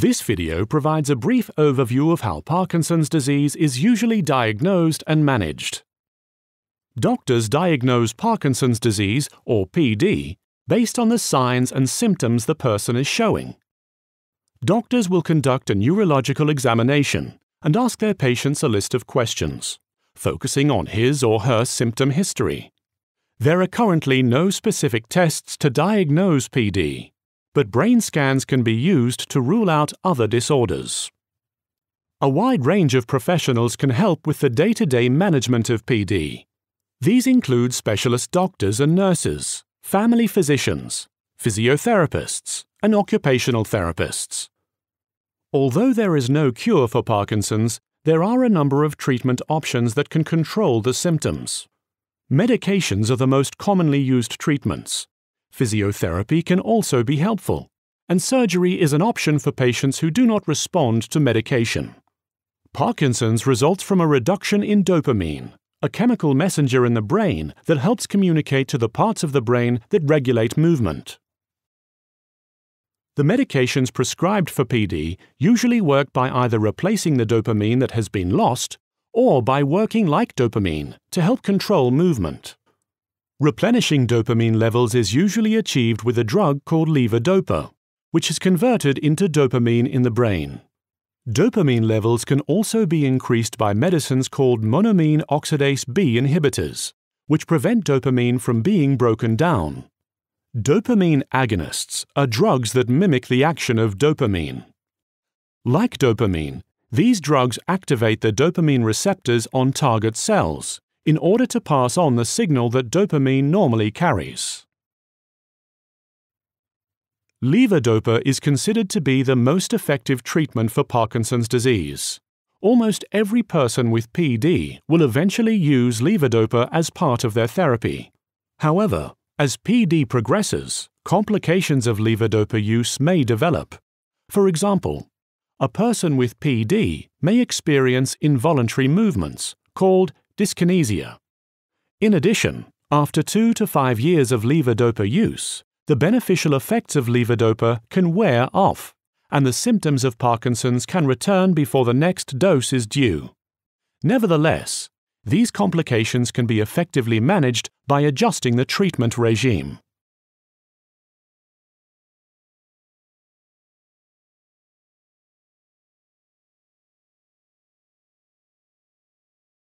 This video provides a brief overview of how Parkinson's disease is usually diagnosed and managed. Doctors diagnose Parkinson's disease, or PD, based on the signs and symptoms the person is showing. Doctors will conduct a neurological examination and ask their patients a list of questions, focusing on his or her symptom history. There are currently no specific tests to diagnose PD, but brain scans can be used to rule out other disorders. A wide range of professionals can help with the day-to-day management of PD. These include specialist doctors and nurses, family physicians, physiotherapists, and occupational therapists. Although there is no cure for Parkinson's, there are a number of treatment options that can control the symptoms. Medications are the most commonly used treatments. Physiotherapy can also be helpful, and surgery is an option for patients who do not respond to medication. Parkinson's results from a reduction in dopamine, a chemical messenger in the brain that helps communicate to the parts of the brain that regulate movement. The medications prescribed for PD usually work by either replacing the dopamine that has been lost or by working like dopamine to help control movement. Replenishing dopamine levels is usually achieved with a drug called levodopa, which is converted into dopamine in the brain. Dopamine levels can also be increased by medicines called monoamine oxidase B inhibitors, which prevent dopamine from being broken down. Dopamine agonists are drugs that mimic the action of dopamine. Like dopamine, these drugs activate the dopamine receptors on target cells in order to pass on the signal that dopamine normally carries. Levodopa is considered to be the most effective treatment for Parkinson's disease. Almost every person with PD will eventually use levodopa as part of their therapy. However, as PD progresses, complications of levodopa use may develop. For example, a person with PD may experience involuntary movements, called dyskinesia. In addition, after 2 to 5 years of levodopa use, the beneficial effects of levodopa can wear off, and the symptoms of Parkinson's can return before the next dose is due. Nevertheless, these complications can be effectively managed by adjusting the treatment regime.